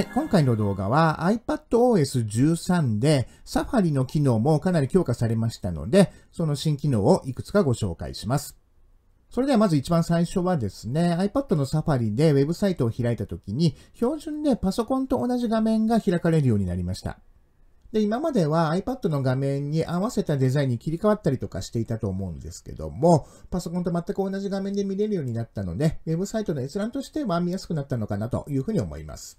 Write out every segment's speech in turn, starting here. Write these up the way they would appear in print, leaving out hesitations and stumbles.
はい、今回の動画は iPadOS 13で Safari の機能もかなり強化されましたので、その新機能をいくつかご紹介します。それではまず一番最初はですね、iPad の Safari でウェブサイトを開いたときに、標準でパソコンと同じ画面が開かれるようになりました。で、今までは iPad の画面に合わせたデザインに切り替わったりとかしていたと思うんですけども、パソコンと全く同じ画面で見れるようになったので、ウェブサイトの閲覧としては見やすくなったのかなというふうに思います。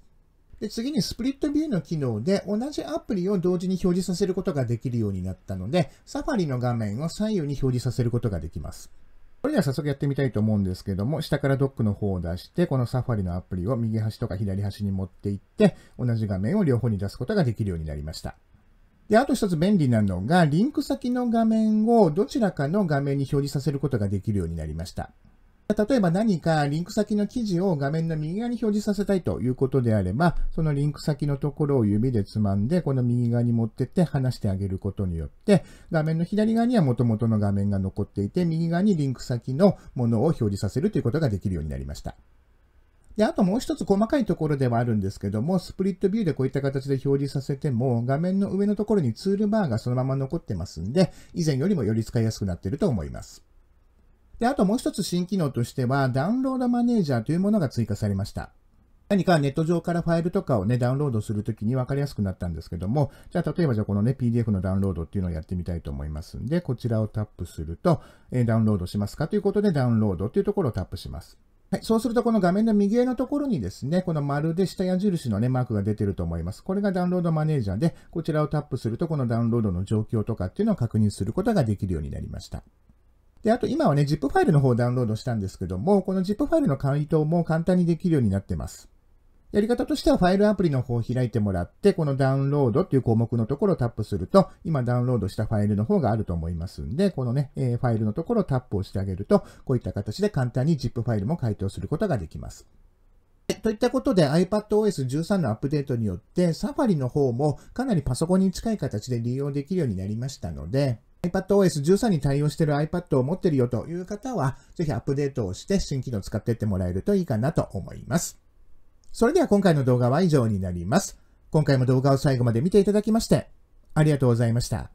で、次にスプリットビューの機能で同じアプリを同時に表示させることができるようになったので、Safari の画面を左右に表示させることができます。それでは早速やってみたいと思うんですけども、下からドックの方を出して、この Safari のアプリを右端とか左端に持っていって、同じ画面を両方に出すことができるようになりました。で、あと一つ便利なのが、リンク先の画面をどちらかの画面に表示させることができるようになりました。例えば何かリンク先の記事を画面の右側に表示させたいということであれば、そのリンク先のところを指でつまんで、この右側に持ってって離してあげることによって、画面の左側には元々の画面が残っていて、右側にリンク先のものを表示させるということができるようになりました。で、あともう一つ細かいところではあるんですけども、スプリットビューでこういった形で表示させても、画面の上のところにツールバーがそのまま残ってますんで、以前よりもより使いやすくなっていると思います。で、あともう一つ新機能としては、ダウンロードマネージャーというものが追加されました。何かネット上からファイルとかをね、ダウンロードするときに分かりやすくなったんですけども、じゃあ例えばこのね、PDF のダウンロードっていうのをやってみたいと思いますんで、こちらをタップすると、ダウンロードしますかということで、ダウンロードというところをタップします。はい、そうするとこの画面の右上のところにですね、この丸で下矢印のね、マークが出てると思います。これがダウンロードマネージャーで、こちらをタップすると、このダウンロードの状況とかっていうのを確認することができるようになりました。で、あと今はね、ZIP ファイルの方をダウンロードしたんですけども、この ZIP ファイルの回答も簡単にできるようになってます。やり方としてはファイルアプリの方を開いてもらって、このダウンロードっていう項目のところをタップすると、今ダウンロードしたファイルの方があると思いますんで、このね、ファイルのところをタップをしてあげると、こういった形で簡単に ZIP ファイルも回答することができます。といったことで iPadOS 13のアップデートによって、Safari の方もかなりパソコンに近い形で利用できるようになりましたので、iPadOS 13に対応している iPad を持っているよという方は、ぜひアップデートをして新機能を使っていってもらえるといいかなと思います。それでは今回の動画は以上になります。今回も動画を最後まで見ていただきまして、ありがとうございました。